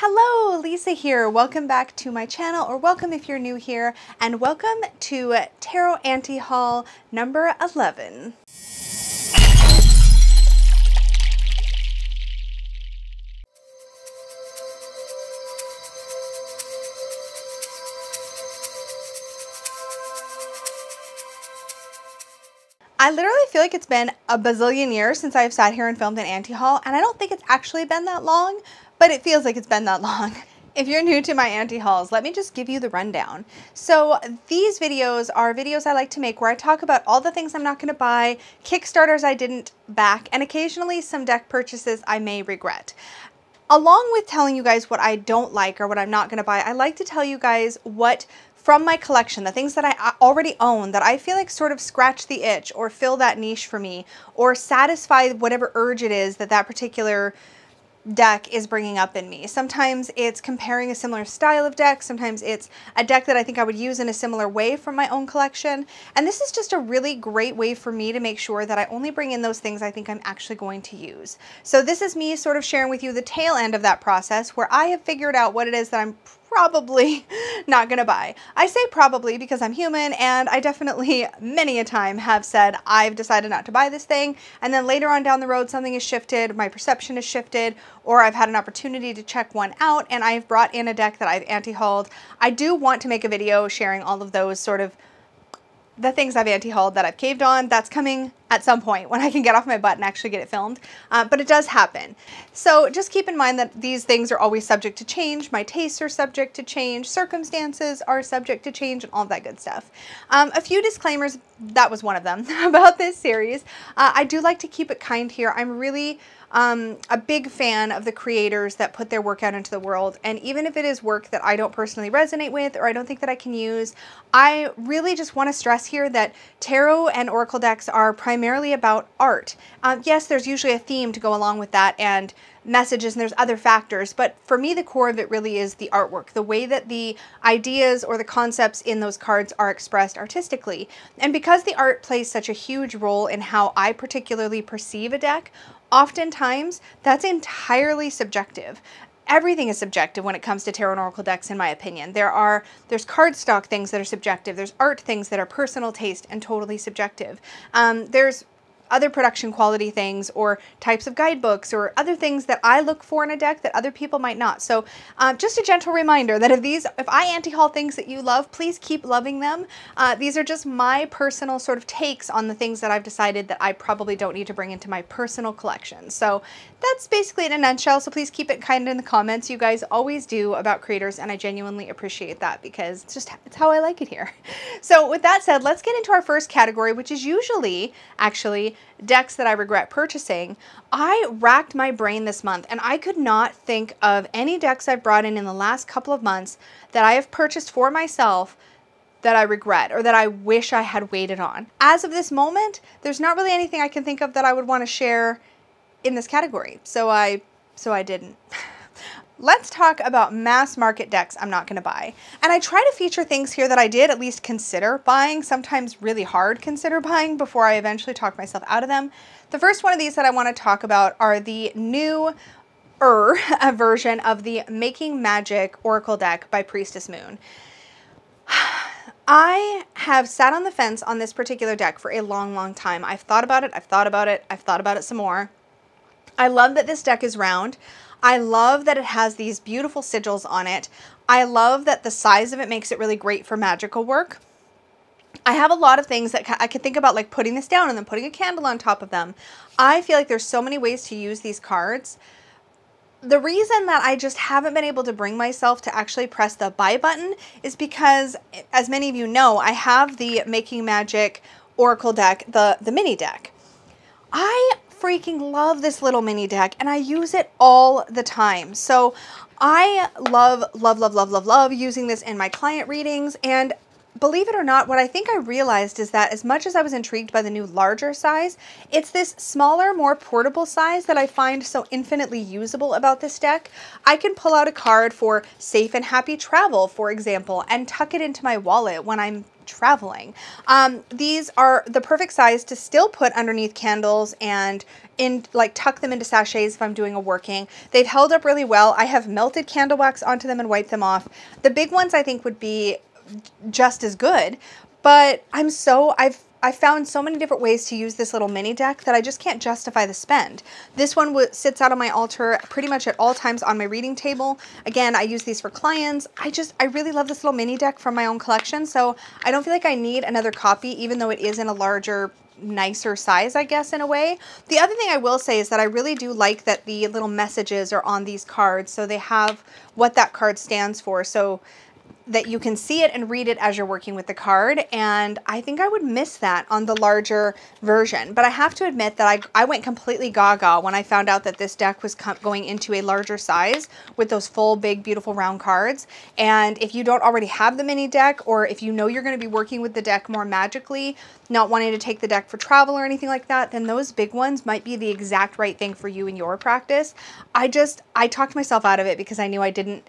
Hello, Lisa here. Welcome back to my channel, or welcome if you're new here, and welcome to Tarot Ante Haul number 11. I literally feel like it's been a bazillion years since I've sat here and filmed an Ante Haul, and I don't think it's actually been that long, but it feels like it's been that long. If you're new to my Ante Hauls, let me just give you the rundown. So these videos are videos I like to make where I talk about all the things I'm not gonna buy, Kickstarters I didn't back, and occasionally some deck purchases I may regret. Along with telling you guys what I don't like or what I'm not gonna buy, I like to tell you guys what from my collection, the things that I already own that I feel like sort of scratch the itch or fill that niche for me or satisfy whatever urge it is that that particular deck is bringing up in me. Sometimes it's comparing a similar style of deck, sometimes it's a deck that I think I would use in a similar way from my own collection, and this is just a really great way for me to make sure that I only bring in those things I think I'm actually going to use. So this is me sort of sharing with you the tail end of that process where I have figured out what it is that I'm probably not gonna buy. I say probably because I'm human, and I definitely many a time have said I've decided not to buy this thing, and then later on down the road something has shifted, my perception has shifted, or I've had an opportunity to check one out and I've brought in a deck that I've anti-hauled. I do want to make a video sharing all of those sort of the things I've anti-hauled that I've caved on. That's coming at some point when I can get off my butt and actually get it filmed, but it does happen. So just keep in mind that these things are always subject to change, my tastes are subject to change, circumstances are subject to change, and all that good stuff. A few disclaimers, that was one of them, about this series. I do like to keep it kind here. I'm really a big fan of the creators that put their work out into the world, and even if it is work that I don't personally resonate with or I don't think that I can use, I really just want to stress here that tarot and oracle decks are primarily about art. Yes, there's usually a theme to go along with that and messages, and there's other factors, but for me the core of it really is the artwork, the way that the ideas or the concepts in those cards are expressed artistically. And because the art plays such a huge role in how I particularly perceive a deck, oftentimes that's entirely subjective. Everything is subjective when it comes to tarot and oracle decks, in my opinion. There's cardstock things that are subjective, there's art things that are personal taste and totally subjective. There's other production quality things or types of guidebooks or other things that I look for in a deck that other people might not. So just a gentle reminder that if I anti-haul things that you love, please keep loving them. These are just my personal sort of takes on the things that I've decided that I probably don't need to bring into my personal collection. So that's basically in a nutshell. So please keep it kind in the comments. You guys always do about creators, and I genuinely appreciate that because it's how I like it here. So with that said, let's get into our first category, which is usually actually decks that I regret purchasing. I racked my brain this month and I could not think of any decks I've brought in the last couple of months that I have purchased for myself that I regret or that I wish I had waited on. As of this moment, there's not really anything I can think of that I would want to share in this category, so I didn't. Let's talk about mass market decks I'm not going to buy. And I try to feature things here that I did at least consider buying, sometimes really hard consider buying before I eventually talk myself out of them. The first one of these that I want to talk about are the new version of the Making Magick Oracle Deck by Priestess Moon. I have sat on the fence on this particular deck for a long, long time. I've thought about it, I've thought about it, I've thought about it some more. I love that this deck is round. I love that it has these beautiful sigils on it. I love that the size of it makes it really great for magical work. I have a lot of things that I could think about, like putting this down and then putting a candle on top of them. I feel like there's so many ways to use these cards. The reason that I just haven't been able to bring myself to actually press the buy button is because, as many of you know, I have the Making Magick Oracle Deck, the mini deck. I freaking love this little mini deck and I use it all the time. So I love, love, love, love, love, love using this in my client readings. And believe it or not, what I think I realized is that as much as I was intrigued by the new larger size, it's this smaller, more portable size that I find so infinitely usable about this deck. I can pull out a card for safe and happy travel, for example, and tuck it into my wallet when I'm traveling. These are the perfect size to still put underneath candles and tuck them into sachets if I'm doing a working. They've held up really well. I have melted candle wax onto them and wiped them off. The big ones I think would be just as good, but I found so many different ways to use this little mini deck that I just can't justify the spend. This one sits out on my altar pretty much at all times on my reading table. Again, I use these for clients. I really love this little mini deck from my own collection, so I don't feel like I need another copy, even though it is in a larger, nicer size, I guess, in a way. The other thing I will say is that I really do like that the little messages are on these cards, so they have what that card stands for, so that you can see it and read it as you're working with the card. And I think I would miss that on the larger version. But I have to admit that I went completely gaga when I found out that this deck was going into a larger size with those full, big, beautiful round cards. And if you don't already have the mini deck, or if you know you're gonna be working with the deck more magically, not wanting to take the deck for travel or anything like that, then those big ones might be the exact right thing for you in your practice. I talked myself out of it because I knew I didn't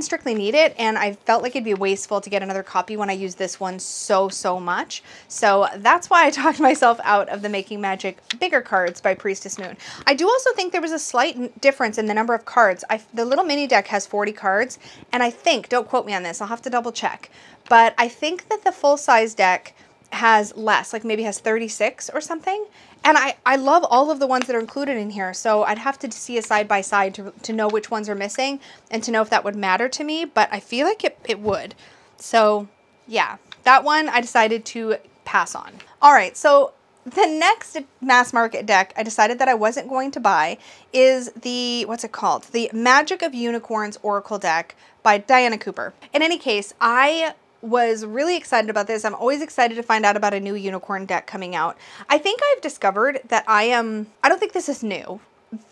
strictly need it, and I felt like it'd be wasteful to get another copy when I use this one so much. So that's why I talked myself out of the Making Magic bigger cards by Priestess Moon. I do also think there was a slight difference in the number of cards. The little mini deck has 40 cards, and I think, don't quote me on this, I'll have to double check, but I think that the full-size deck has less, like maybe has 36 or something. And I love all of the ones that are included in here, so I'd have to see a side-by-side to know which ones are missing and to know if that would matter to me, but I feel like it would. So yeah, that one I decided to pass on. All right, so the next mass market deck I decided that I wasn't going to buy is the, what's it called? The Magic of Unicorns Oracle Deck by Diana Cooper. In any case, I was really excited about this. I'm always excited to find out about a new unicorn deck coming out. I think I've discovered that I don't think this is new.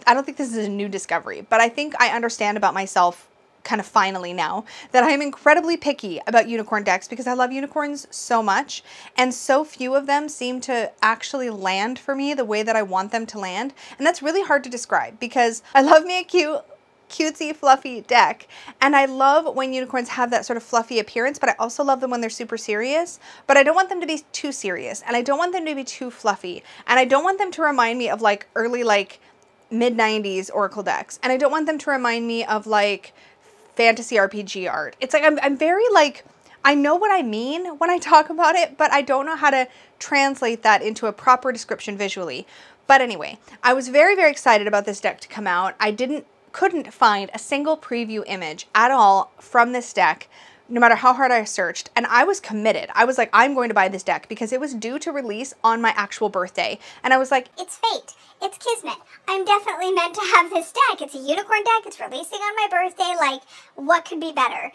I don't think this is a new discovery, but I think I understand about myself kind of finally now that I am incredibly picky about unicorn decks because I love unicorns so much, and so few of them seem to actually land for me the way that I want them to land. And that's really hard to describe because I love me a cutesy fluffy deck, and I love when unicorns have that sort of fluffy appearance, but I also love them when they're super serious. But I don't want them to be too serious, and I don't want them to be too fluffy, and I don't want them to remind me of like early, like mid-90s Oracle decks, and I don't want them to remind me of like fantasy RPG art. It's like I'm very like, I know what I mean when I talk about it, but I don't know how to translate that into a proper description visually. But anyway, I was very excited about this deck to come out. I couldn't find a single preview image at all from this deck, no matter how hard I searched, and I was committed. I was like, I'm going to buy this deck because it was due to release on my actual birthday. And I was like, it's fate, it's kismet. I'm definitely meant to have this deck. It's a unicorn deck, it's releasing on my birthday. Like, what could be better?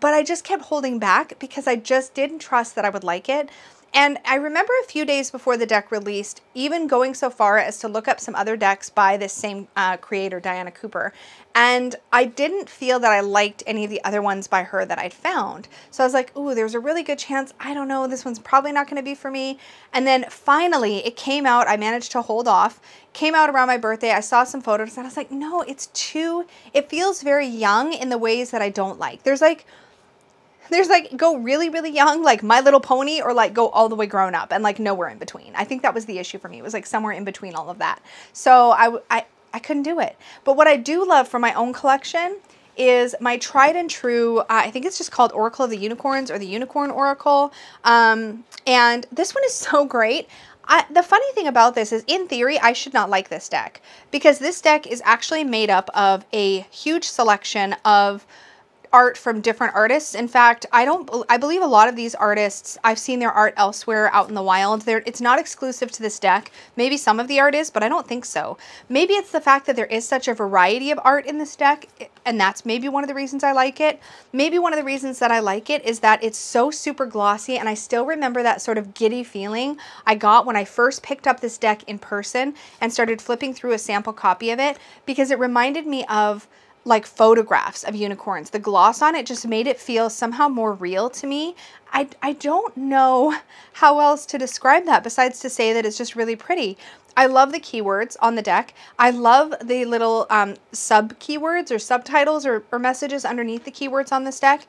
But I just kept holding back because I just didn't trust that I would like it. And I remember a few days before the deck released, even going so far as to look up some other decks by this same creator, Diana Cooper. And I didn't feel that I liked any of the other ones by her that I'd found. So I was like, ooh, there's a really good chance, I don't know, this one's probably not gonna be for me. And then finally it came out, I managed to hold off, came out around my birthday, I saw some photos and I was like, no, it feels very young in the ways that I don't like. There's like go really young, like My Little Pony, or like go all the way grown up, and like nowhere in between. I think that was the issue for me. It was like somewhere in between all of that. So I couldn't do it. But what I do love from my own collection is my tried and true, I think it's just called Oracle of the Unicorns or the Unicorn Oracle. And this one is so great. The funny thing about this is, in theory, I should not like this deck because this deck is actually made up of a huge selection of art from different artists. In fact, I believe a lot of these artists, I've seen their art elsewhere out in the wild. It's not exclusive to this deck. Maybe some of the art is, but I don't think so. Maybe it's the fact that there is such a variety of art in this deck, and that's maybe one of the reasons I like it. Maybe one of the reasons that I like it is that it's so super glossy, and I still remember that sort of giddy feeling I got when I first picked up this deck in person and started flipping through a sample copy of it, because it reminded me of like photographs of unicorns. The gloss on it just made it feel somehow more real to me. I don't know how else to describe that besides to say that it's just really pretty. I love the keywords on the deck. I love the little sub keywords or subtitles or messages underneath the keywords on this deck.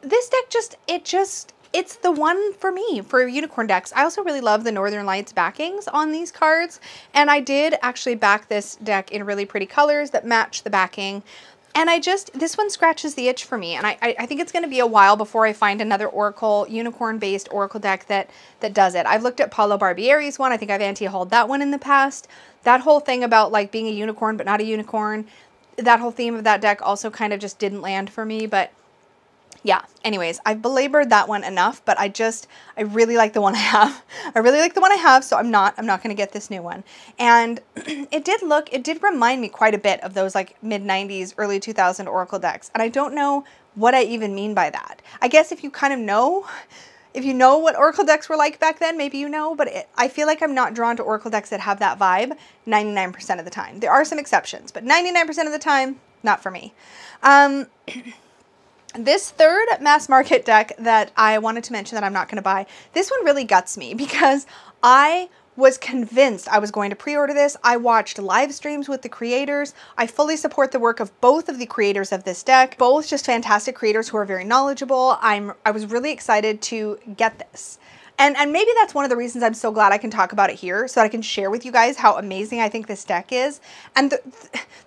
This deck just, it just it's the one for me for unicorn decks. I also really love the Northern Lights backings on these cards, and I did actually back this deck in really pretty colors that match the backing. And I just, this one scratches the itch for me, and I think it's going to be a while before I find another Oracle, unicorn-based Oracle deck that does it. I've looked at Paolo Barbieri's one. I think I've anti-hauled that one in the past. That whole thing about like being a unicorn but not a unicorn, that whole theme of that deck also kind of just didn't land for me, but yeah. Anyways, I've belabored that one enough, but I really like the one I have. I really like the one I have, so I'm not going to get this new one. And it did remind me quite a bit of those like mid-90s, early 2000 Oracle decks. And I don't know what I even mean by that. I guess if you kind of know, if you know what Oracle decks were like back then, maybe you know, but I feel like I'm not drawn to Oracle decks that have that vibe 99% of the time. There are some exceptions, but 99% of the time, not for me. This third mass market deck that I wanted to mention that I'm not going to buy, this one really guts me because I was convinced I was going to pre-order this. I watched live streams with the creators. I fully support the work of both of the creators of this deck, both just fantastic creators who are very knowledgeable. I was really excited to get this. And maybe that's one of the reasons I'm so glad I can talk about it here, so that I can share with you guys how amazing I think this deck is. And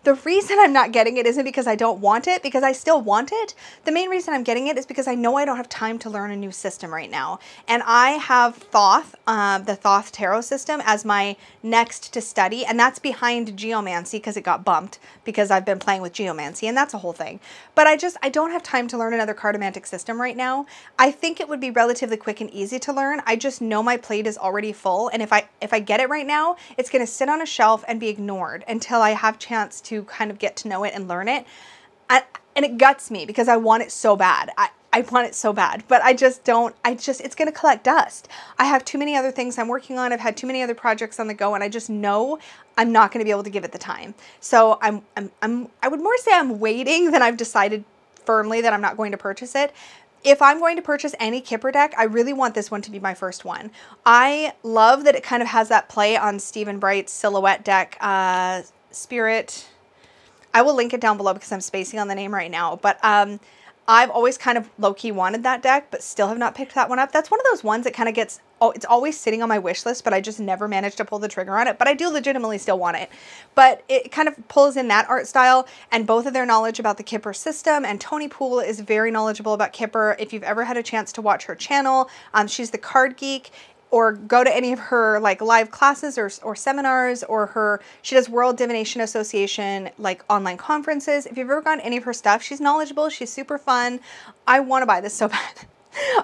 the reason I'm not getting it isn't because I don't want it, because I still want it. The main reason I'm getting it is because I know I don't have time to learn a new system right now. And I have Thoth, the Thoth Tarot system, as my next to study, and that's behind Geomancy because it got bumped because I've been playing with Geomancy, and that's a whole thing. But I don't have time to learn another cardomantic system right now. I think it would be relatively quick and easy to learn. I just know my plate is already full, and if I get it right now, it's going to sit on a shelf and be ignored until I have chance to kind of get to know it and learn it. And it guts me because I want it so bad. I want it so bad, but it's going to collect dust. I have too many other things I'm working on. I've had too many other projects on the go, and I just know I'm not going to be able to give it the time. So I would more say I'm waiting than I've decided firmly that I'm not going to purchase it. If I'm going to purchase any Kipper deck, I really want this one to be my first one. I love that it kind of has that play on Stephen Bright's Silhouette deck, Spirit. I will link it down below because I'm spacing on the name right now, but I've always kind of low-key wanted that deck, but still have not picked that one up. That's one of those ones that kind of gets, oh, it's always sitting on my wish list, but I just never managed to pull the trigger on it, but I do legitimately still want it. But it kind of pulls in that art style and both of their knowledge about the Kipper system, and Tony Poole is very knowledgeable about Kipper. If you've ever had a chance to watch her channel, she's the Card Geek, or go to any of her like live classes or seminars, or she does World Divination Association like online conferences. If you've ever gone to any of her stuff, she's knowledgeable, she's super fun. I want to buy this so bad.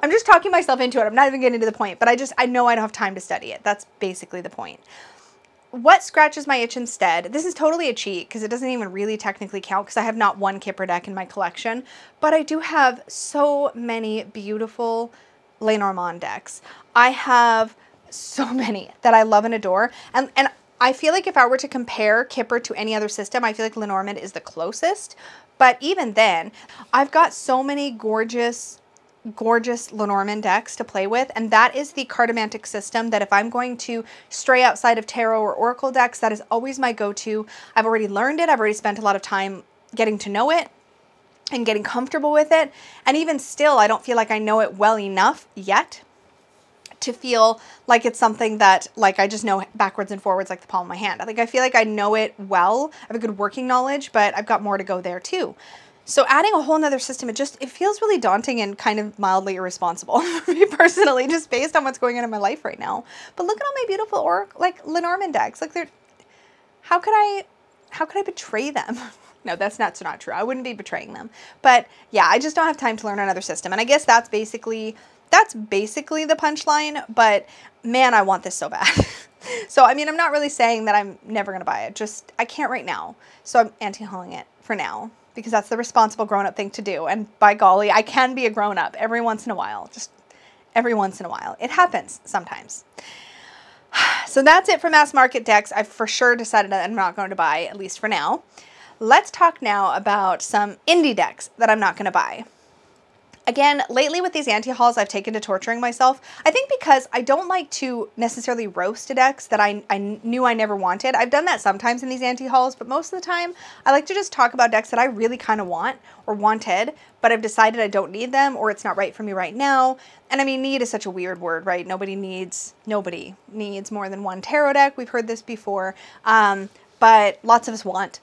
I'm just talking myself into it. I'm not even getting to the point, but I know I don't have time to study it. That's basically the point. What scratches my itch instead, this is totally a cheat because it doesn't even really technically count because I have not one Kipper deck in my collection, but I do have so many beautiful Lenormand decks. I have so many that I love and adore. And I feel like if I were to compare Kipper to any other system, I feel like Lenormand is the closest. But even then, I've got so many gorgeous, gorgeous Lenormand decks to play with. And that is the cardomantic system that if I'm going to stray outside of tarot or oracle decks, that is always my go-to. I've already learned it. I've already spent a lot of time getting to know it and getting comfortable with it. And even still, I don't feel like I know it well enough yet to feel like it's something that like I just know backwards and forwards like the palm of my hand. I think I feel like I know it well. I have a good working knowledge, but I've got more to go there too. So adding a whole nother system, it feels really daunting and kind of mildly irresponsible for me personally, just based on what's going on in my life right now. But look at all my beautiful Lenormand decks. Like how could I betray them? No, that's not true. I wouldn't be betraying them. But yeah, I just don't have time to learn another system. And I guess that's basically the punchline, but man, I want this so bad. So, I mean, I'm not really saying that I'm never going to buy it. Just, I can't right now. So I'm anti-hauling it for now because that's the responsible grown-up thing to do. And by golly, I can be a grown-up every once in a while. Just every once in a while. It happens sometimes. So that's it for mass market decks. I've for sure decided that I'm not going to buy, at least for now. Let's talk now about some indie decks that I'm not going to buy. Again, lately with these anti-hauls, I've taken to torturing myself. I think because I don't like to necessarily roast a deck that I knew I never wanted. I've done that sometimes in these anti-hauls, but most of the time I like to just talk about decks that I really kind of want or wanted, but I've decided I don't need them or it's not right for me right now. And I mean, need is such a weird word, right? Nobody needs more than one tarot deck. We've heard this before. But lots of us want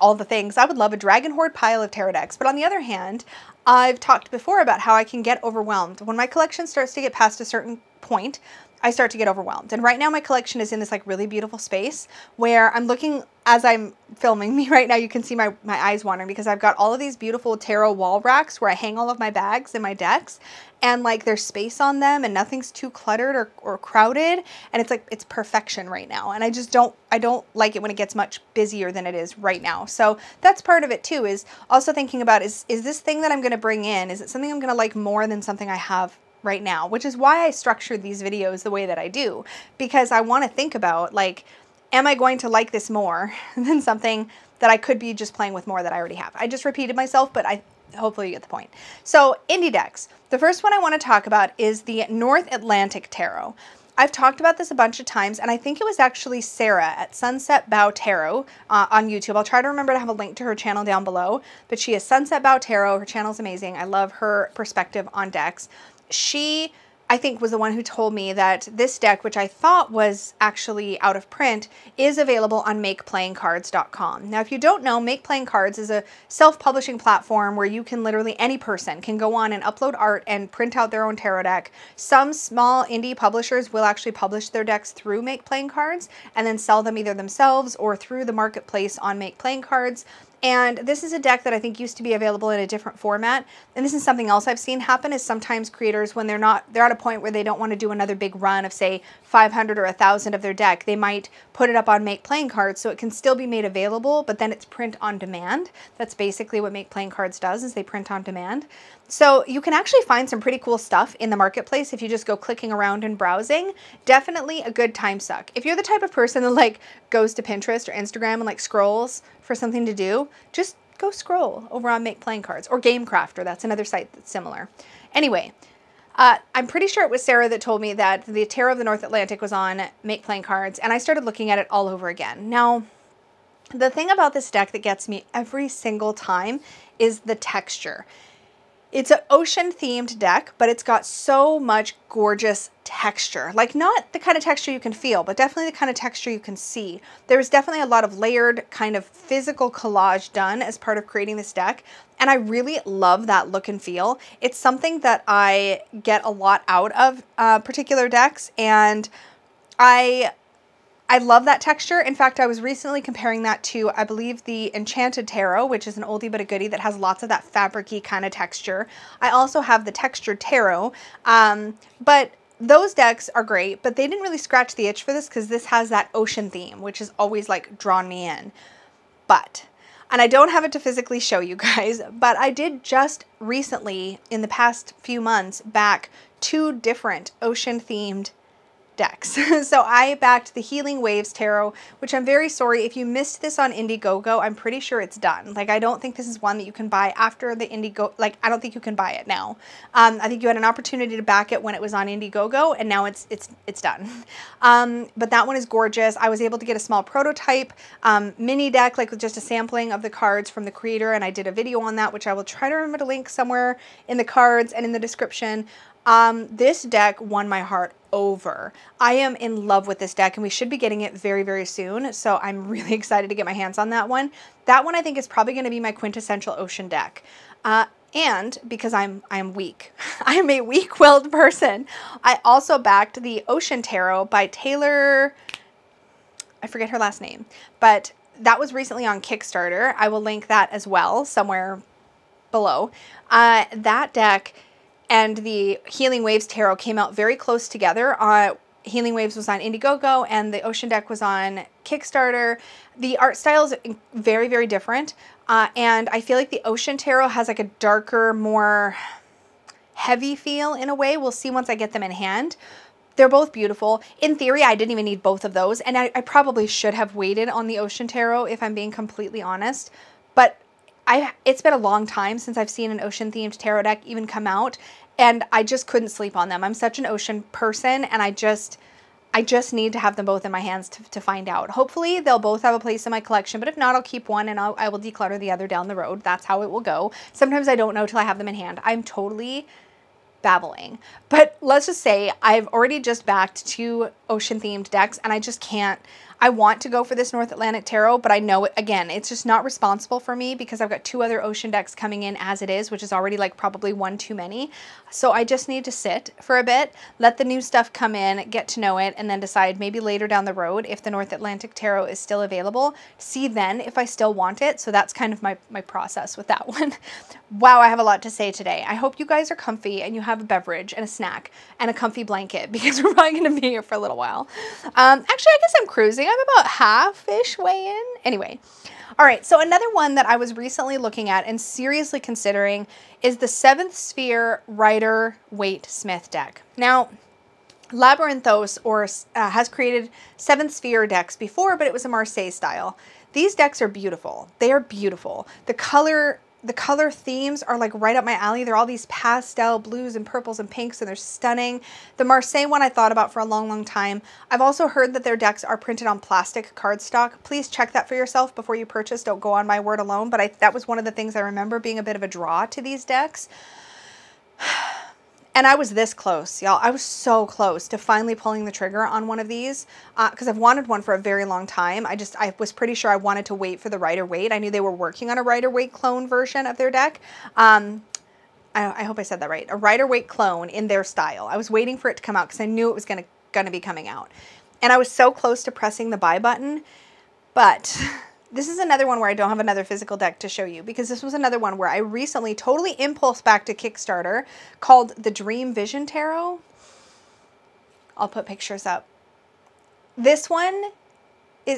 all the things. I would love a Dragon Horde pile of tarot decks. But on the other hand, I've talked before about how I can get overwhelmed. When my collection starts to get past a certain point, I start to get overwhelmed. And right now my collection is in this like really beautiful space where I'm looking, as I'm filming me right now, you can see my eyes wandering because I've got all of these beautiful tarot wall racks where I hang all of my bags and my decks, and like there's space on them and nothing's too cluttered or crowded. And it's like, it's perfection right now. And I just don't like it when it gets much busier than it is right now. So that's part of it too, is also thinking about is this thing that I'm gonna bring in, is it something I'm gonna like more than something I have right now, which is why I structured these videos the way that I do, because I want to think about like, am I going to like this more than something that I could be just playing with more that I already have? I just repeated myself, but hopefully you get the point. So indie decks. The first one I want to talk about is the North Atlantic Tarot. I've talked about this a bunch of times, and I think it was actually Sarah at Sunset Bow Tarot on YouTube. I'll try to remember to have a link to her channel down below, but she is Sunset Bow Tarot. Her channel's amazing. I love her perspective on decks. She, I think, was the one who told me that this deck, which I thought was actually out of print, is available on makeplayingcards.com. Now, if you don't know, Make Playing Cards is a self-publishing platform where you can literally, any person can go on and upload art and print out their own tarot deck. Some small indie publishers will actually publish their decks through Make Playing Cards and then sell them either themselves or through the marketplace on Make Playing Cards. And this is a deck that I think used to be available in a different format. And this is something else I've seen happen is sometimes creators, when they're at a point where they don't want to do another big run of say 500 or 1,000 of their deck, they might put it up on Make Playing Cards so it can still be made available, but then it's print on demand. That's basically what Make Playing Cards does, is they print on demand. So you can actually find some pretty cool stuff in the marketplace if you just go clicking around and browsing. Definitely a good time suck. If you're the type of person that like goes to Pinterest or Instagram and like scrolls for something to do, just go scroll over on Make Playing Cards or Game Crafter. That's another site that's similar. Anyway, I'm pretty sure it was Sarah that told me that the Tarot of the North Atlantic was on Make Playing Cards, and I started looking at it all over again. Now, the thing about this deck that gets me every single time is the texture. It's an ocean-themed deck, but it's got so much gorgeous texture. Like, not the kind of texture you can feel, but definitely the kind of texture you can see. There's definitely a lot of layered kind of physical collage done as part of creating this deck, and I really love that look and feel. It's something that I get a lot out of particular decks, and I love that texture. In fact, I was recently comparing that to, I believe, the Enchanted Tarot, which is an oldie but a goodie that has lots of that fabric-y kind of texture. I also have the Textured Tarot, but those decks are great, but they didn't really scratch the itch for this because this has that ocean theme, which has always like drawn me in. But, and I don't have it to physically show you guys, but I did just recently, in the past few months back, two different ocean-themed decks. So I backed the Healing Waves Tarot, which I'm very sorry if you missed this on Indiegogo. I'm pretty sure it's done. Like, I don't think this is one that you can buy after the Indiegogo. Like, I don't think you can buy it now. I think you had an opportunity to back it when it was on Indiegogo, and now it's done. But that one is gorgeous. I was able to get a small prototype mini deck, like with just a sampling of the cards from the creator, and I did a video on that, which I will try to remember to link somewhere in the cards and in the description. This deck won my heart over. I am in love with this deck, and we should be getting it very, very soon. So I'm really excited to get my hands on that one. That one I think is probably going to be my quintessential ocean deck. And because I'm weak, I am a weak-willed person. I also backed the Ocean Tarot by Taylor, I forget her last name, but that was recently on Kickstarter. I will link that as well somewhere below. That deck and the Healing Waves Tarot came out very close together. Healing Waves was on Indiegogo and the Ocean deck was on Kickstarter. The art style is very, very different. And I feel like the Ocean Tarot has like a darker, more heavy feel in a way. We'll see once I get them in hand. They're both beautiful. In theory, I didn't even need both of those. And I probably should have waited on the Ocean Tarot if I'm being completely honest. But It's been a long time since I've seen an ocean-themed tarot deck even come out, and I just couldn't sleep on them. I'm such an ocean person, and I just need to have them both in my hands to find out. Hopefully they'll both have a place in my collection, but if not, I'll keep one and I will declutter the other down the road. That's how it will go. Sometimes I don't know till I have them in hand. I'm totally babbling. But let's just say I've already just backed two ocean-themed decks, and I just can't. I want to go for this North Atlantic Tarot, but I know, again, it's just not responsible for me because I've got two other ocean decks coming in as it is, which is already like probably one too many. So I just need to sit for a bit, let the new stuff come in, get to know it, and then decide maybe later down the road if the North Atlantic Tarot is still available, see then if I still want it. So that's kind of my process with that one. Wow, I have a lot to say today. I hope you guys are comfy and you have a beverage and a snack and a comfy blanket because we're probably going to be here for a little while. Actually, I guess I'm cruising. I'm about half-ish way in. Anyway, all right, so another one that I was recently looking at and seriously considering is the Seventh Sphere Rider-Waite-Smith deck. Now, Labyrinthos has created Seventh Sphere decks before, but it was a Marseille style. These decks are beautiful. They are beautiful. The color themes are like right up my alley. They're all these pastel blues and purples and pinks, and they're stunning. The Marseille one I thought about for a long, long time. I've also heard that their decks are printed on plastic cardstock. Please check that for yourself before you purchase. Don't go on my word alone, but that was one of the things I remember being a bit of a draw to these decks. And I was this close, y'all. I was so close to finally pulling the trigger on one of these because I've wanted one for a very long time. I was pretty sure I wanted to wait for the Rider-Waite. I knew they were working on a Rider-Waite clone version of their deck. I hope I said that right. A Rider-Waite clone in their style. I was waiting for it to come out because I knew it was gonna be coming out. And I was so close to pressing the buy button, but this is another one where I don't have another physical deck to show you because this was another one where I recently totally impulse back to Kickstarter called the Dream Vision Tarot. I'll put pictures up. This one,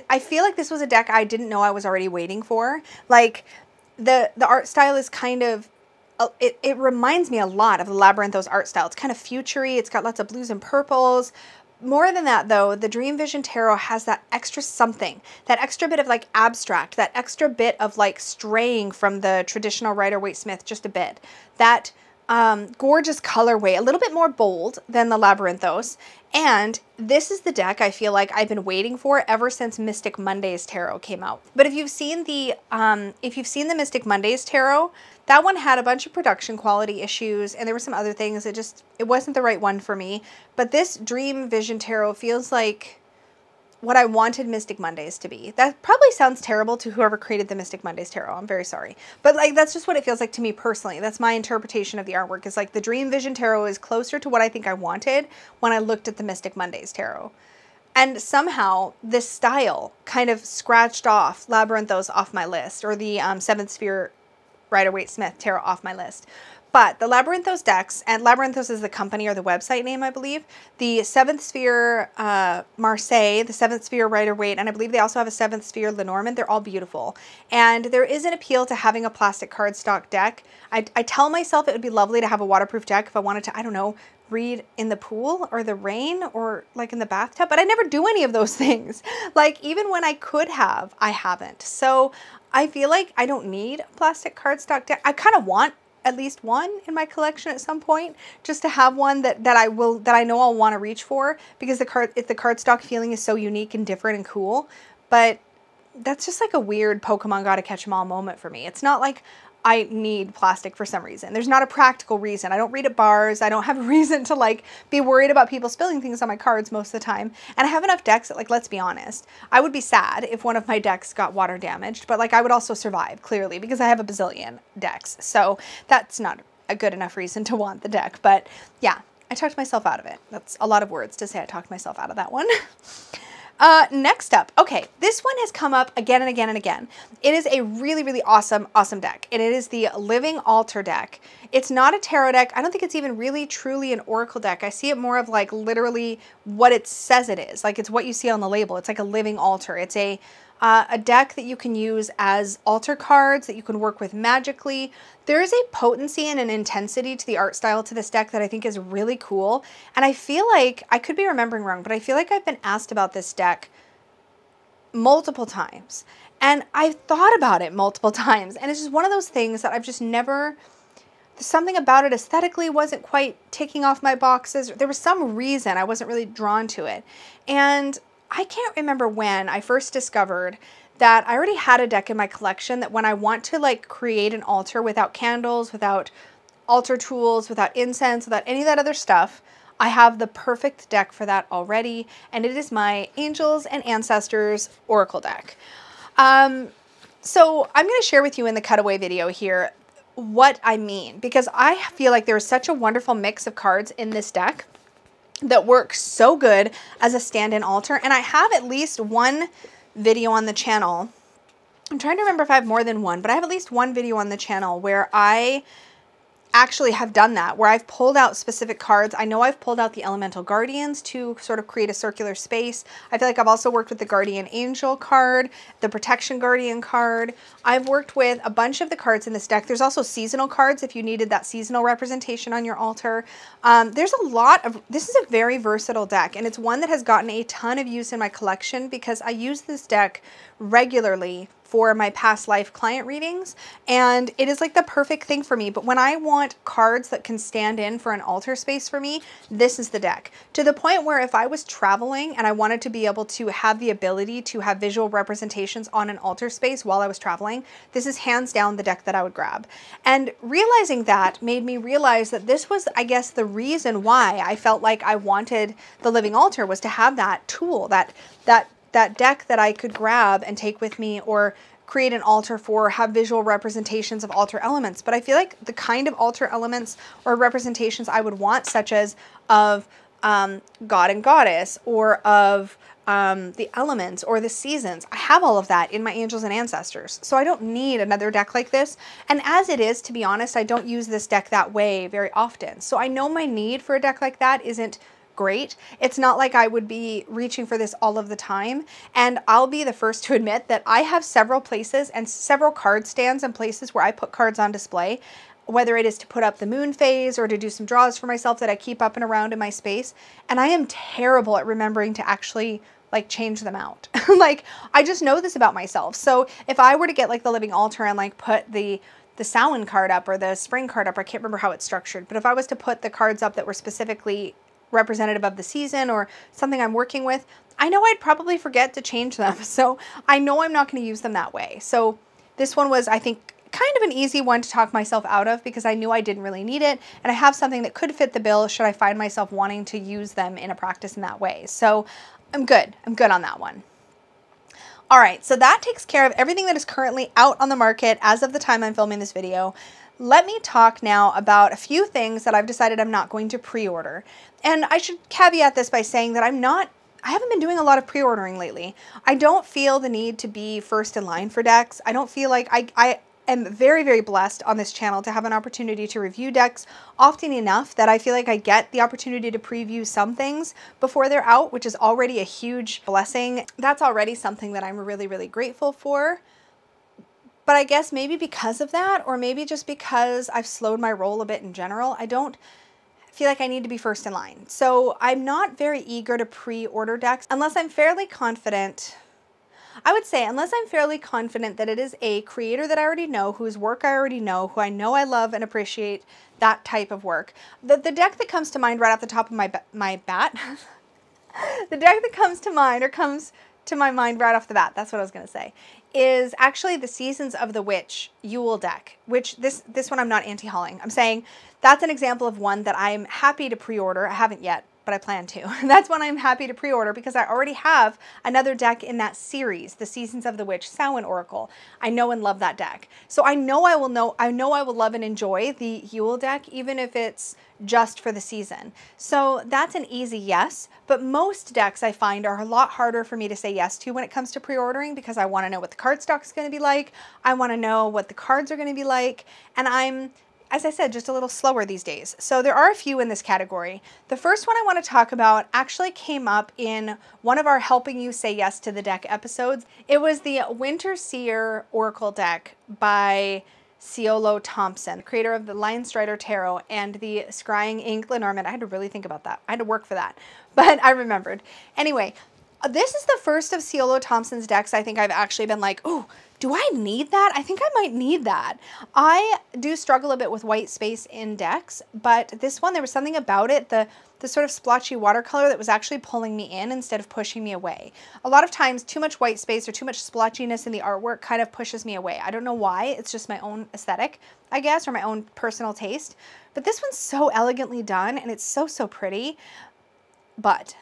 I feel like this was a deck I didn't know I was already waiting for. Like the art style is kind of, it reminds me a lot of the Labyrinthos art style. It's kind of future-y. It's got lots of blues and purples. More than that, though, the Dream Vision Tarot has that extra something, that extra bit of like abstract, that extra bit of like straying from the traditional Rider-Waite-Smith just a bit. That gorgeous colorway, a little bit more bold than the Labyrinthos. And this is the deck I feel like I've been waiting for ever since Mystic Mondays Tarot came out. But if you've seen the Mystic Mondays Tarot, that one had a bunch of production quality issues, and there were some other things. It wasn't the right one for me. But this Dream Vision Tarot feels like what I wanted Mystic Mondays to be. That probably sounds terrible to whoever created the Mystic Mondays Tarot. I'm very sorry. But like, that's just what it feels like to me personally. That's my interpretation of the artwork. It's like the Dream Vision Tarot is closer to what I think I wanted when I looked at the Mystic Mondays Tarot. And somehow this style kind of scratched off Labyrinthos off my list, or the Seventh Sphere Rider-Waite-Smith Tarot off my list. But the Labyrinthos decks, and Labyrinthos is the company or the website name, I believe. The Seventh Sphere Marseille, the Seventh Sphere Rider-Waite, and I believe they also have a Seventh Sphere Lenormand. They're all beautiful. And there is an appeal to having a plastic cardstock deck. I tell myself it would be lovely to have a waterproof deck if I wanted to, I don't know, read in the pool or the rain or like in the bathtub, but I never do any of those things. Like even when I could have, I haven't. So I feel like I don't need a plastic cardstock deck. I kind of want at least one in my collection at some point, just to have one that I know I'll want to reach for, because the cardstock feeling is so unique and different and cool. But that's just like a weird Pokemon gotta catch 'em all moment for me. It's not like I need plastic for some reason. There's not a practical reason. I don't read at bars. I don't have a reason to like be worried about people spilling things on my cards most of the time. And I have enough decks that, like, let's be honest, I would be sad if one of my decks got water damaged, but like I would also survive, clearly, because I have a bazillion decks. So that's not a good enough reason to want the deck. But yeah, I talked myself out of it. That's a lot of words to say I talked myself out of that one. Next up, okay, this one has come up again and again and again. It is a really, really awesome, awesome deck, and it is the Living Altar deck. It's not a tarot deck. I don't think it's even really truly an oracle deck. I see it more of like literally what it says it is. Like it's what you see on the label. It's like a living altar. It's a deck that you can use as altar cards that you can work with magically. There is a potency and an intensity to the art style to this deck that I think is really cool. And I feel like, I could be remembering wrong, but I feel like I've been asked about this deck multiple times. And I've thought about it multiple times, and it's just one of those things that I've just never, something about it aesthetically wasn't quite ticking off my boxes. There was some reason I wasn't really drawn to it. And I can't remember when I first discovered that I already had a deck in my collection that when I want to like create an altar without candles, without altar tools, without incense, without any of that other stuff, I have the perfect deck for that already. And it is my Angels and Ancestors Oracle deck. So I'm going to share with you in the cutaway video here what I mean, because I feel like there's such a wonderful mix of cards in this deck that works so good as a stand-in altar. And I have at least one video on the channel. I'm trying to remember if I have more than one, but I have at least one video on the channel where I actually have done that, where I've pulled out specific cards. I know I've pulled out the Elemental Guardians to sort of create a circular space. I feel like I've also worked with the Guardian Angel card, the Protection Guardian card. I've worked with a bunch of the cards in this deck. There's also seasonal cards if you needed that seasonal representation on your altar. There's a lot of, this is a very versatile deck, and it's one that has gotten a ton of use in my collection because I use this deck regularly for my past life client readings, and it is like the perfect thing for me. But when I want cards that can stand in for an altar space for me, this is the deck. To the point where if I was traveling and I wanted to be able to have the ability to have visual representations on an altar space while I was traveling, this is hands down the deck that I would grab. And realizing that made me realize that this was, I guess, the reason why I felt like I wanted the Living Altar, was to have that tool, that deck that I could grab and take with me, or create an altar for, have visual representations of altar elements. But I feel like the kind of altar elements or representations I would want, such as of God and Goddess, or of the elements, or the seasons, I have all of that in my Angels and Ancestors. So I don't need another deck like this. And as it is, to be honest, I don't use this deck that way very often. So I know my need for a deck like that isn't great. It's not like I would be reaching for this all of the time. And I'll be the first to admit that I have several places and several card stands and places where I put cards on display, whether it is to put up the moon phase or to do some draws for myself that I keep up and around in my space. And I am terrible at remembering to actually like change them out. Like, I just know this about myself. So if I were to get like the Living Altar and like put the Samhain card up or the Spring card up, I can't remember how it's structured, but if I was to put the cards up that were specifically representative of the season or something I'm working with, I know I'd probably forget to change them. So I know I'm not going to use them that way. So this one was, I think, kind of an easy one to talk myself out of because I knew I didn't really need it. And I have something that could fit the bill should I find myself wanting to use them in a practice in that way. So I'm good. I'm good on that one. All right. So that takes care of everything that is currently out on the market as of the time I'm filming this video. Let me talk now about a few things that I've decided I'm not going to pre-order. And I should caveat this by saying that I haven't been doing a lot of pre-ordering lately. I don't feel the need to be first in line for decks. I don't feel like I am very, very blessed on this channel to have an opportunity to review decks often enough that I feel like I get the opportunity to preview some things before they're out, which is already a huge blessing. That's already something that I'm really, really grateful for. But I guess maybe because of that, or maybe just because I've slowed my roll a bit in general, I don't feel like I need to be first in line. So I'm not very eager to pre-order decks unless I'm fairly confident. I would say unless I'm fairly confident that it is a creator that I already know, whose work I already know I love and appreciate that type of work. The deck that comes to mind right off the top of my bat, the deck that comes to mind, or comes to my mind right off the bat, that's what I was going to say, is actually the Seasons of the Witch Yule deck, which this one I'm not anti-hauling. I'm saying that's an example of one that I'm happy to pre-order. I haven't yet, but I plan to. That's one I'm happy to pre-order because I already have another deck in that series, the Seasons of the Witch Samhain Oracle. I know and love that deck. So I know I will love and enjoy the Yule deck, even if it's just for the season. So that's an easy yes, but most decks I find are a lot harder for me to say yes to when it comes to pre-ordering because I want to know what the cardstock is going to be like. I want to know what the cards are going to be like, and I'm, as I said, just a little slower these days. So there are a few in this category. The first one I want to talk about actually came up in one of our Helping You Say Yes to the Deck episodes. It was the Winter Seer Oracle deck by Ciolo Thompson, creator of the Lion Strider Tarot and the Scrying Ink Lenormand. I had to really think about that. I had to work for that, but I remembered. Anyway, This is the first of Cielo Thompson's decks I think I've actually been like, oh, do I need that? I think I might need that. I do struggle a bit with white space in decks, but this one, there was something about it, the sort of splotchy watercolor that was actually pulling me in instead of pushing me away. A lot of times, too much white space or too much splotchiness in the artwork kind of pushes me away. I don't know why, it's just my own aesthetic, I guess, or my own personal taste. But this one's so elegantly done, and it's so, so pretty, but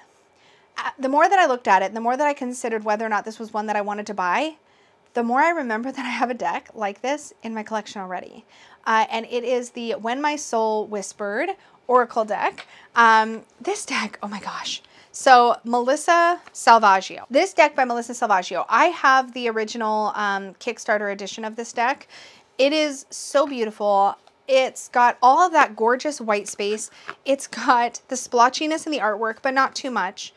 the more that I looked at it, the more that I considered whether or not this was one that I wanted to buy, the more I remember that I have a deck like this in my collection already. And it is the When My Soul Whispered Oracle deck. This deck, oh my gosh. So Melissa Salvaggio, this deck by Melissa Salvaggio, I have the original Kickstarter edition of this deck. It is so beautiful. It's got all of that gorgeous white space. It's got the splotchiness in the artwork, but not too much.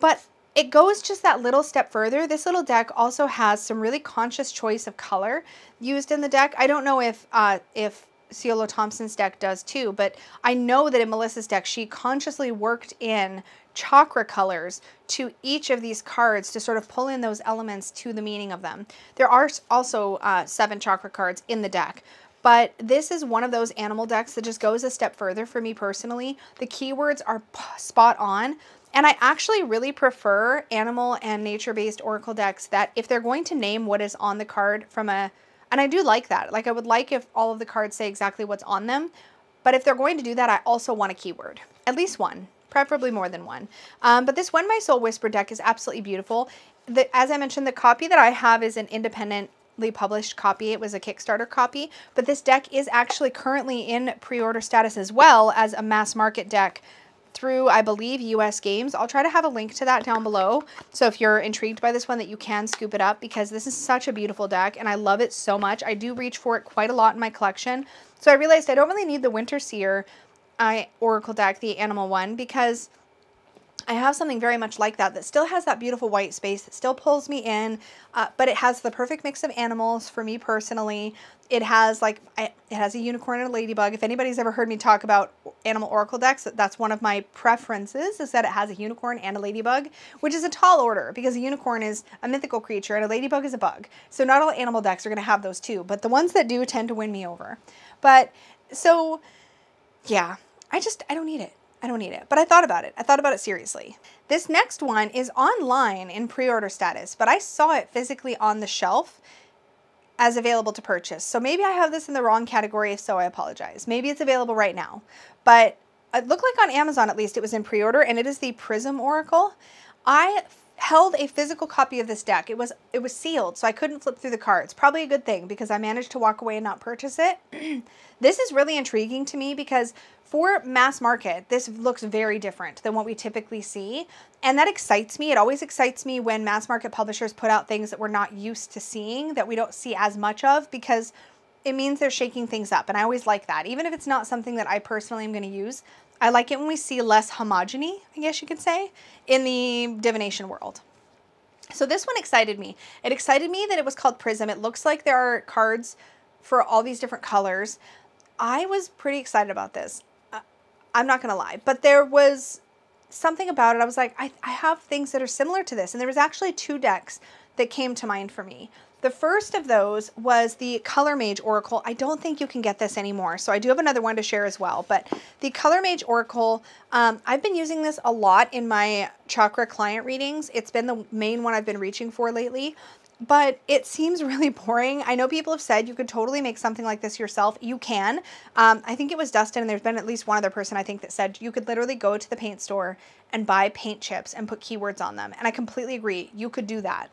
But it goes just that little step further. This little deck also has some really conscious choice of color used in the deck. I don't know if Cielo Thompson's deck does too, but I know that in Melissa's deck, she consciously worked in chakra colors to each of these cards to sort of pull in those elements to the meaning of them. There are also 7 chakra cards in the deck. But this is one of those animal decks that just goes a step further for me personally. The keywords are spot on. And I actually really prefer animal and nature-based oracle decks that if they're going to name what is on the card from a... And I do like that. Like I would like if all of the cards say exactly what's on them. But if they're going to do that, I also want a keyword. At least one. Preferably more than one. But this When My Soul Whispered deck is absolutely beautiful. As I mentioned, the copy that I have is an independent published copy. It was a Kickstarter copy, but this deck is actually currently in pre-order status as well as a mass market deck through, I believe, US Games. I'll try to have a link to that down below. So if you're intrigued by this one, that you can scoop it up, because this is such a beautiful deck and I love it so much. I do reach for it quite a lot in my collection. So I realized I don't really need the Winter Seer Oracle deck, the animal one, because I have something very much like that still has that beautiful white space, that still pulls me in, but it has the perfect mix of animals for me personally. It has a unicorn and a ladybug. If anybody's ever heard me talk about animal oracle decks, that's one of my preferences, is that it has a unicorn and a ladybug, which is a tall order because a unicorn is a mythical creature and a ladybug is a bug. So not all animal decks are going to have those two, but the ones that do tend to win me over. But so yeah, I don't need it. I don't need it, but I thought about it. I thought about it seriously. This next one is online in pre-order status, but I saw it physically on the shelf as available to purchase. So maybe I have this in the wrong category. If so, I apologize. Maybe it's available right now, but it looked like on Amazon, at least, it was in pre-order, and it is the Prism Oracle. I held a physical copy of this deck. It was sealed, so I couldn't flip through the cards. Probably a good thing, because I managed to walk away and not purchase it. This is really intriguing to me because for mass market, this looks very different than what we typically see, and that excites me. It always excites me when mass market publishers put out things that we're not used to seeing, that we don't see as much of, because it means they're shaking things up, and I always like that. Even if it's not something that I personally am going to use, I like it when we see less homogeny, I guess you could say, in the divination world. So this one excited me. It excited me that it was called Prism. It looks like there are cards for all these different colors. I was pretty excited about this. I'm not going to lie, but there was something about it. I was like, I have things that are similar to this. And there was actually 2 decks that came to mind for me. The first of those was the Color Mage Oracle. I don't think you can get this anymore, so I do have another one to share as well. But the Color Mage Oracle, I've been using this a lot in my chakra client readings. It's been the main one I've been reaching for lately. But it seems really boring. I know people have said you could totally make something like this yourself. You can. I think it was Dustin, and there's been at least one other person I think that said you could literally go to the paint store and buy paint chips and put keywords on them. And I completely agree. You could do that.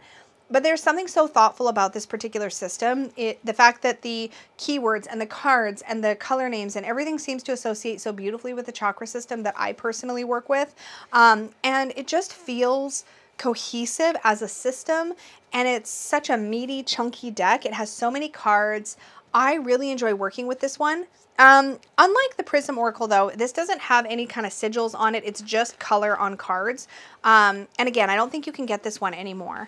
But there's something so thoughtful about this particular system. The fact that the keywords and the cards and the color names and everything seems to associate so beautifully with the chakra system that I personally work with. And it just feels cohesive as a system, and it's such a meaty, chunky deck. It has so many cards. I really enjoy working with this one. Unlike the Prism Oracle, though, this doesn't have any kind of sigils on it. It's just color on cards. And again, I don't think you can get this one anymore.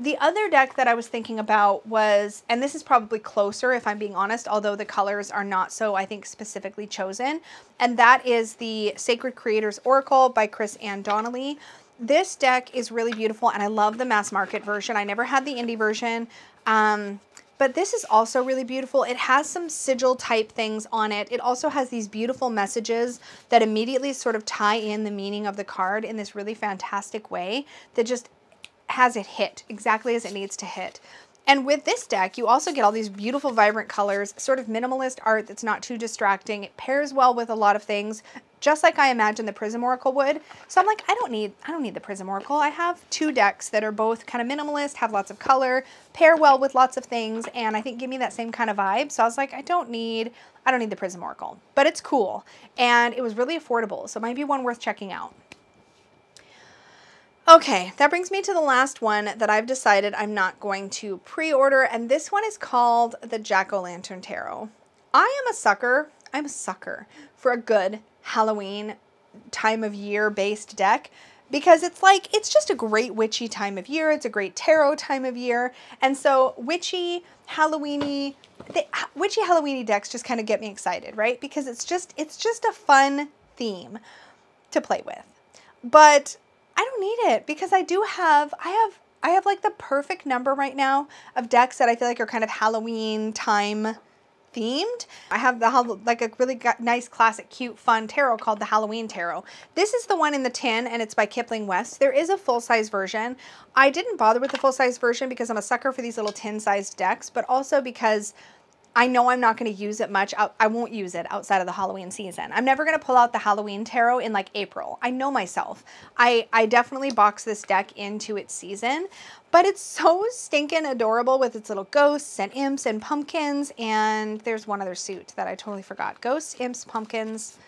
The other deck that I was thinking about was, and this is probably closer if I'm being honest, although the colors are not so, I think, specifically chosen, and that is the Sacred Creators Oracle by Chris Ann Donnelly. This deck is really beautiful, and I love the mass market version. I never had the indie version, but this is also really beautiful. It has some sigil type things on it. It also has these beautiful messages that immediately sort of tie in the meaning of the card in this really fantastic way that just has it hit exactly as it needs to hit. And with this deck, you also get all these beautiful, vibrant colors, sort of minimalist art that's not too distracting. It pairs well with a lot of things, just like I imagine the Prism Oracle would. So I'm like, I don't need the Prism Oracle. I have two decks that are both kind of minimalist, have lots of color, pair well with lots of things, and I think give me that same kind of vibe. So I was like, I don't need the Prism Oracle, but it's cool. And it was really affordable, so it might be one worth checking out. Okay, that brings me to the last one that I've decided I'm not going to pre-order, and this one is called the Jack-O-Lantern Tarot. I'm a sucker for a good Halloween time of year based deck, because it's like, it's just a great witchy time of year. It's a great tarot time of year. And so witchy Halloweeny decks just kind of get me excited, right? Because it's just a fun theme to play with. But I don't need it, because I have like the perfect number right now of decks that I feel like are kind of Halloween time themed. I have like a really nice, classic, cute, fun tarot called the Halloween Tarot. This is the one in the tin, and it's by Kipling West. There is a full-size version. I didn't bother with the full-size version because I'm a sucker for these little tin-sized decks, but also because I know I'm not going to use it much. I won't use it outside of the Halloween season. I'm never going to pull out the Halloween Tarot in like April. I know myself. I definitely box this deck into its season, but it's so stinking adorable with its little ghosts and imps and pumpkins. And there's one other suit that I totally forgot. Ghosts, imps, pumpkins,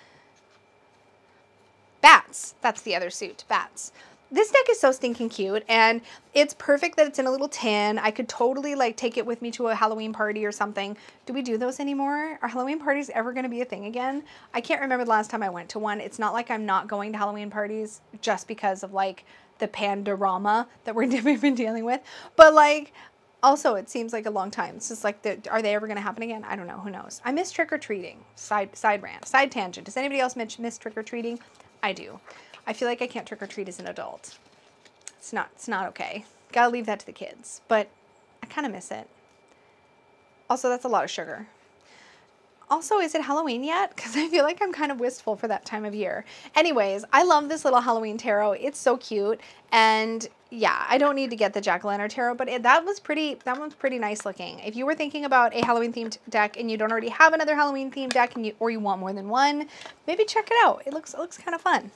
bats. That's the other suit, bats. This deck is so stinking cute, and it's perfect that it's in a little tin. I could totally like take it with me to a Halloween party or something. Do we do those anymore? Are Halloween parties ever going to be a thing again? I can't remember the last time I went to one. It's not like I'm not going to Halloween parties just because of like the pandorama that we've been dealing with. But like, also it seems like a long time. It's just like, are they ever going to happen again? I don't know. Who knows? I miss trick-or-treating. Side rant. Side tangent. Does anybody else miss trick-or-treating? I do. I feel like I can't trick-or-treat as an adult. It's not okay. Gotta leave that to the kids, but I kind of miss it. Also, that's a lot of sugar. Also, is it Halloween yet? Because I feel like I'm kind of wistful for that time of year. Anyways, I love this little Halloween tarot. It's so cute. And yeah, I don't need to get the Jack-O-Lantern Tarot, but that one's pretty nice looking. If you were thinking about a Halloween-themed deck and you don't already have another Halloween-themed deck, and you want more than one, maybe check it out. It looks kind of fun.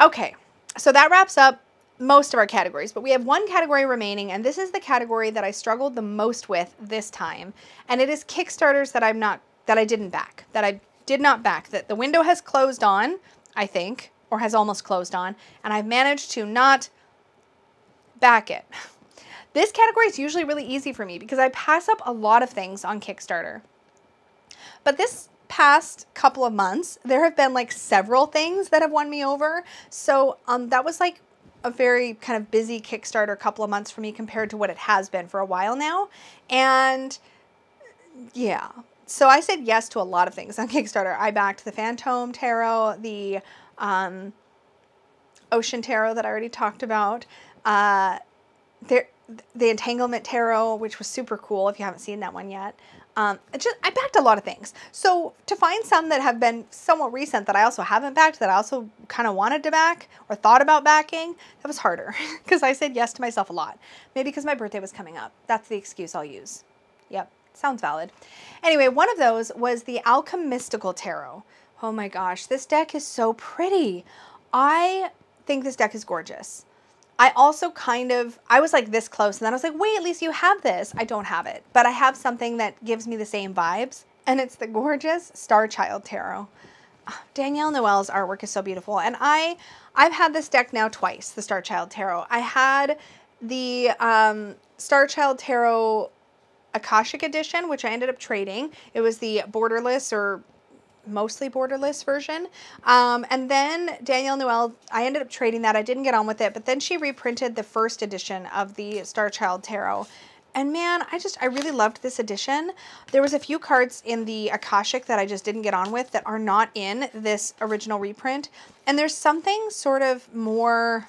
Okay, so that wraps up most of our categories, but we have one category remaining, and this is the category that I struggled the most with this time, and it is Kickstarters that I did not back, that the window has closed on, I think, or has almost closed on, and I've managed to not back it. This category is usually really easy for me because I pass up a lot of things on Kickstarter, but this past couple of months there have been like several things that have won me over, so that was like a very kind of busy Kickstarter couple of months for me compared to what it has been for a while now. And yeah, so I said yes to a lot of things on Kickstarter. I backed the Phantom Tarot, the Ocean Tarot that I already talked about, the Entanglement Tarot, which was super cool if you haven't seen that one yet. I backed a lot of things. So to find some that have been somewhat recent that I also haven't backed, that I also kind of wanted to back or thought about backing, that was harder because I said yes to myself a lot. Maybe because my birthday was coming up. That's the excuse I'll use. Yep, sounds valid. Anyway, one of those was the Alchemistical Tarot. Oh my gosh, this deck is so pretty. I think this deck is gorgeous. I also I was like this close, and then I was like, wait, at least you have this. I don't have it, but I have something that gives me the same vibes, and it's the gorgeous Star Child Tarot. Danielle Noel's artwork is so beautiful, and I've had this deck now twice, the Star Child Tarot. I had the Star Child Tarot Akashic Edition, which I ended up trading. It was the borderless or mostly borderless version, and then Danielle Noel, I ended up trading that. I didn't get on with it, but then she reprinted the first edition of the Star Child Tarot, And man, I really loved this edition. There was a few cards in the Akashic that I just didn't get on with that are not in this original reprint. And there's something sort of more,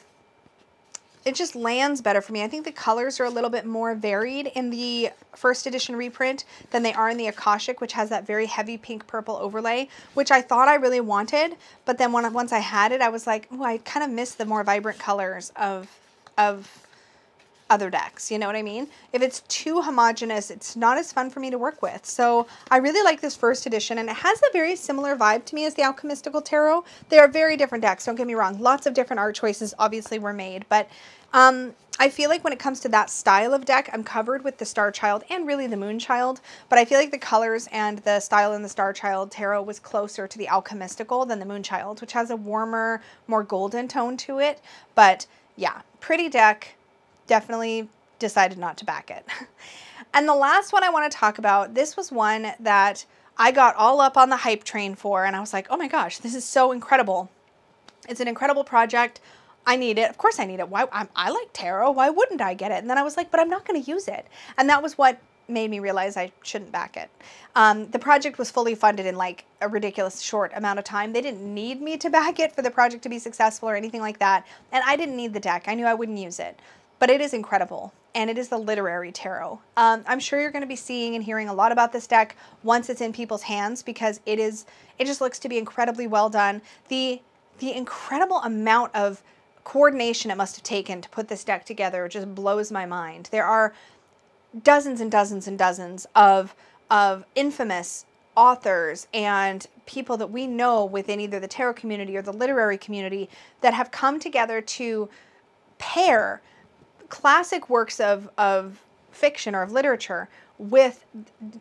it just lands better for me. I think the colors are a little bit more varied in the first edition reprint than they are in the Akashic, which has that very heavy pink purple overlay, which I thought I really wanted. But then once I had it, I was like, oh, I kind of missed the more vibrant colors of other decks, you know what I mean? If it's too homogenous, it's not as fun for me to work with. So I really like this first edition, and it has a very similar vibe to me as the Alchemistical Tarot. They are very different decks, don't get me wrong. Lots of different art choices obviously were made, but I feel like when it comes to that style of deck, I'm covered with the Star Child and really the Moon Child, but I feel like the colors and the style in the Star Child Tarot was closer to the Alchemistical than the Moon Child, which has a warmer, more golden tone to it. But yeah, pretty deck. Definitely decided not to back it. And the last one I want to talk about, this was one that I got all up on the hype train for, and I was like, oh my gosh, this is so incredible. It's an incredible project. I need it. Of course I need it. Why? I like tarot. Why wouldn't I get it? And then I was like, but I'm not going to use it. And that was what made me realize I shouldn't back it. The project was fully funded in like a ridiculous short amount of time. They didn't need me to back it for the project to be successful or anything like that. And I didn't need the deck. I knew I wouldn't use it. But it is incredible, and it is the Literary Tarot. I'm sure you're going to be seeing and hearing a lot about this deck once it's in people's hands, because it is, it just looks to be incredibly well done. The incredible amount of coordination it must have taken to put this deck together just blows my mind. There are dozens and dozens and dozens of infamous authors and people that we know within either the tarot community or the literary community that have come together to pair classic works of fiction or of literature with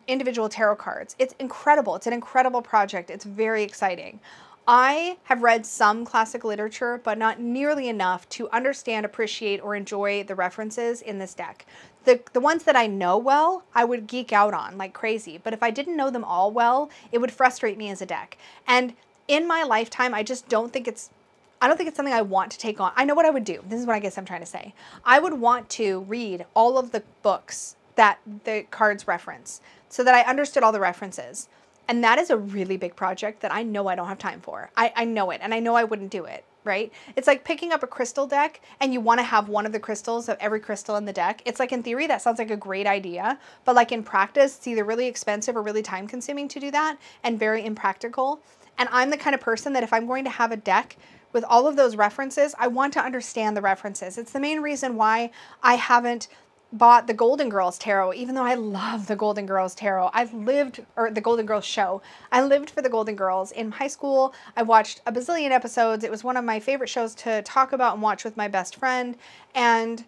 individual tarot cards. It's incredible. It's an incredible project. It's very exciting. I have read some classic literature, but not nearly enough to understand, appreciate, or enjoy the references in this deck. The ones that I know well, I would geek out on like crazy, but if I didn't know them all well, it would frustrate me as a deck. And in my lifetime, I just don't think it's something I want to take on. I know what I would do. This is what I guess I'm trying to say. I would want to read all of the books that the cards reference so that I understood all the references. And that is a really big project that I know I don't have time for. I know it, and I know I wouldn't do it, right? It's like picking up a crystal deck and you want to have one of the crystals of every crystal in the deck. It's like in theory, that sounds like a great idea, but like in practice, it's either really expensive or really time consuming to do that and very impractical. And I'm the kind of person that if I'm going to have a deck with all of those references, I want to understand the references. It's the main reason why I haven't bought the Golden Girls Tarot, even though I love the Golden Girls Tarot. Or the Golden Girls show. I lived for the Golden Girls in high school. I watched a bazillion episodes. It was one of my favorite shows to talk about and watch with my best friend. And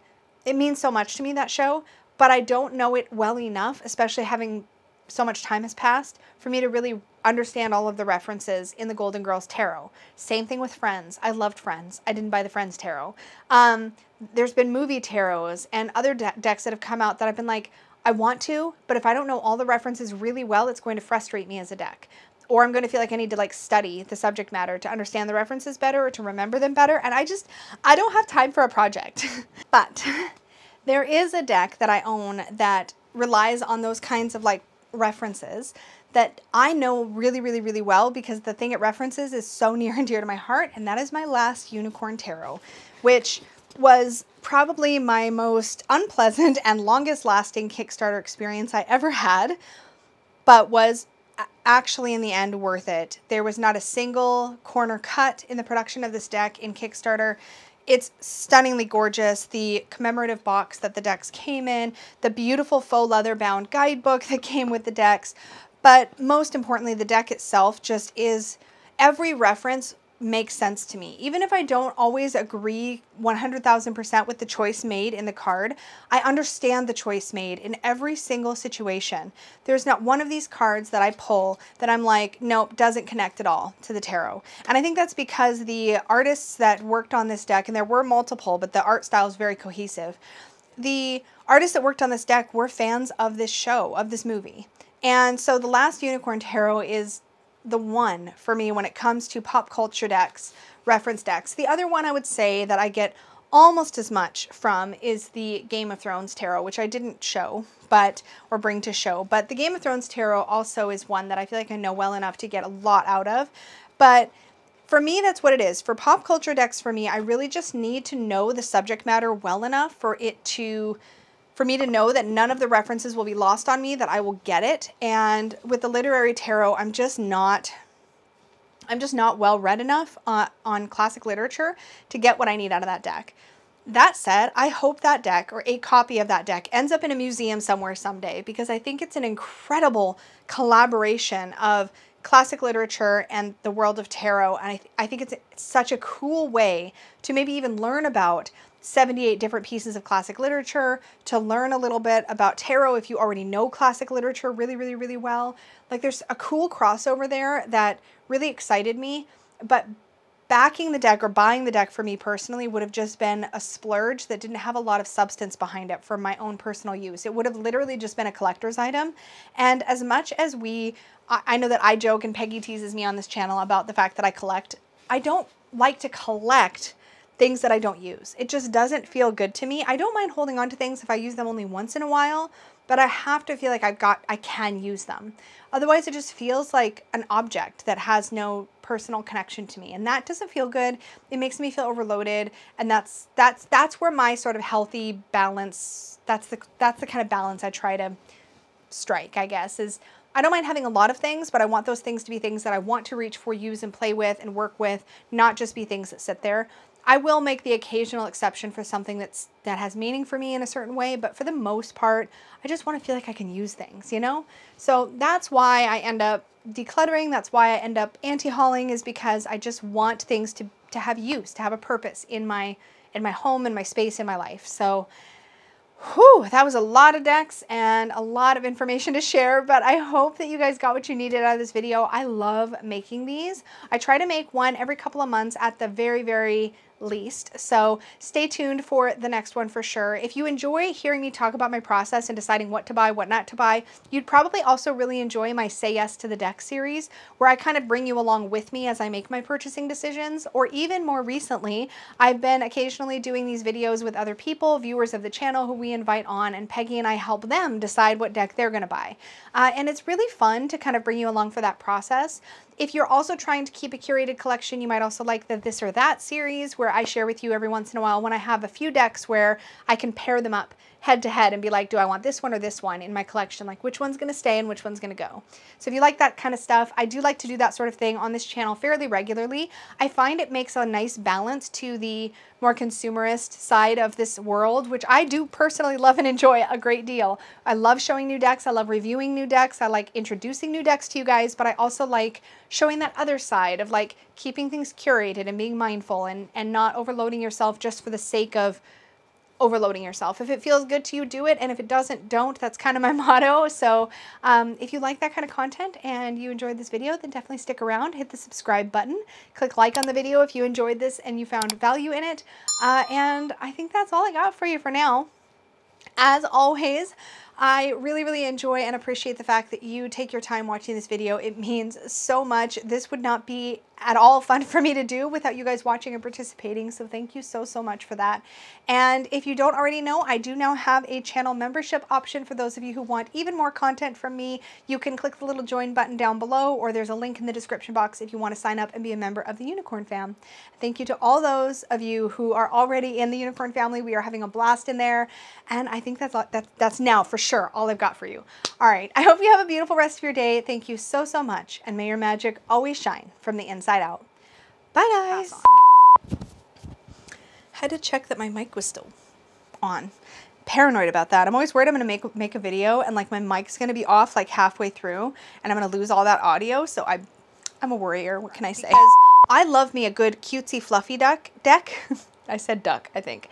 it means so much to me, that show, but I don't know it well enough, especially having so much time has passed, for me to really understand all of the references in the Golden Girls Tarot. Same thing with Friends. I loved Friends. I didn't buy the Friends Tarot. There's been movie tarots and other decks that have come out that I've been like, I want to, but if I don't know all the references really well, it's going to frustrate me as a deck. Or I'm going to feel like I need to like study the subject matter to understand the references better or to remember them better. And I don't have time for a project. But there is a deck that I own that relies on those kinds of like references that I know really, really, really well, because the thing it references is so near and dear to my heart, and that is my Last Unicorn Tarot, which was probably my most unpleasant and longest lasting Kickstarter experience I ever had, but was actually in the end worth it. There was not a single corner cut in the production of this deck in Kickstarter. It's stunningly gorgeous. The commemorative box that the decks came in, the beautiful faux leather bound guidebook that came with the decks, but most importantly, the deck itself just is, every reference makes sense to me. Even if I don't always agree 100,000% with the choice made in the card, I understand the choice made in every single situation. There's not one of these cards that I pull that I'm like, nope, doesn't connect at all to the tarot. And I think that's because the artists that worked on this deck, and there were multiple, but the art style is very cohesive. The artists that worked on this deck were fans of this show, of this movie. And so the Last Unicorn Tarot is the one for me when it comes to pop culture decks, reference decks. The other one I would say that I get almost as much from is the Game of Thrones Tarot, which I didn't show, but, or bring to show, but the Game of Thrones Tarot also is one that I feel like I know well enough to get a lot out of. But for me, that's what it is. For pop culture decks, for me, I really just need to know the subject matter well enough for it to, for me to know that none of the references will be lost on me, that I will get it. And with the literary tarot, I'm just not well read enough on classic literature to get what I need out of that deck. That said, I hope that deck, or a copy of that deck, ends up in a museum somewhere someday, because I think it's an incredible collaboration of classic literature and the world of tarot. And I think it's such a cool way to maybe even learn about 78 different pieces of classic literature, to learn a little bit about tarot if you already know classic literature really, really, really well. Like, there's a cool crossover there that really excited me, but backing the deck or buying the deck for me personally would have just been a splurge that didn't have a lot of substance behind it for my own personal use. It would have literally just been a collector's item. And as much as I know that I joke and Peggy teases me on this channel about the fact that I collect, I don't like to collect things that I don't use. It just doesn't feel good to me. I don't mind holding on to things if I use them only once in a while, but I have to feel like I can use them. Otherwise, it just feels like an object that has no personal connection to me, and that doesn't feel good. It makes me feel overloaded, and that's where my sort of healthy balance, that's the kind of balance I try to strike, I guess, is I don't mind having a lot of things, but I want those things to be things that I want to reach for, use, and play with, and work with, not just be things that sit there. I will make the occasional exception for something that has meaning for me in a certain way, but for the most part, I just want to feel like I can use things, you know? So that's why I end up decluttering, that's why I end up anti-hauling, is because I just want things to have use, to have a purpose in my home, in my space, in my life. So, whew, that was a lot of decks and a lot of information to share, but I hope that you guys got what you needed out of this video. I love making these. I try to make one every couple of months at the very, very least. So stay tuned for the next one for sure. If you enjoy hearing me talk about my process and deciding what to buy, what not to buy, you'd probably also really enjoy my Say Yes to the Deck series, where I kind of bring you along with me as I make my purchasing decisions. Or even more recently, I've been occasionally doing these videos with other people, viewers of the channel who we invite on, and Peggy and I help them decide what deck they're going to buy. And it's really fun to kind of bring you along for that process. If you're also trying to keep a curated collection, you might also like the This or That series, where I share with you every once in a while when I have a few decks where I can pair them up head to head and be like, do I want this one or this one in my collection? Like, which one's going to stay and which one's going to go? So if you like that kind of stuff, I do like to do that sort of thing on this channel fairly regularly. I find it makes a nice balance to the more consumerist side of this world, which I do personally love and enjoy a great deal. I love showing new decks. I love reviewing new decks. I like introducing new decks to you guys, but I also like showing that other side of like keeping things curated and being mindful and not overloading yourself just for the sake of overloading yourself. If it feels good to you, do it. And if it doesn't, don't. That's kind of my motto. So if you like that kind of content and you enjoyed this video, then definitely stick around, hit the subscribe button, click like on the video if you enjoyed this and you found value in it. And I think that's all I got for you for now. As always, I really, really enjoy and appreciate the fact that you take your time watching this video. It means so much. This would not be at all fun for me to do without you guys watching and participating. So thank you so, so much for that. And if you don't already know, I do now have a channel membership option for those of you who want even more content from me. You can click the little join button down below, or there's a link in the description box if you want to sign up and be a member of the Unicorn Fam. Thank you to all those of you who are already in the Unicorn family. We are having a blast in there. And I think that's now for sure all I've got for you. All right. I hope you have a beautiful rest of your day. Thank you so, so much. And may your magic always shine from the inside out. Bye guys. Had to check that my mic was still on. Paranoid about that. I'm always worried I'm gonna make a video and like my mic's gonna be off like halfway through and I'm gonna lose all that audio. So I'm a worrier. What can I say? Because I love me a good cutesy fluffy duck deck. I said duck, I think.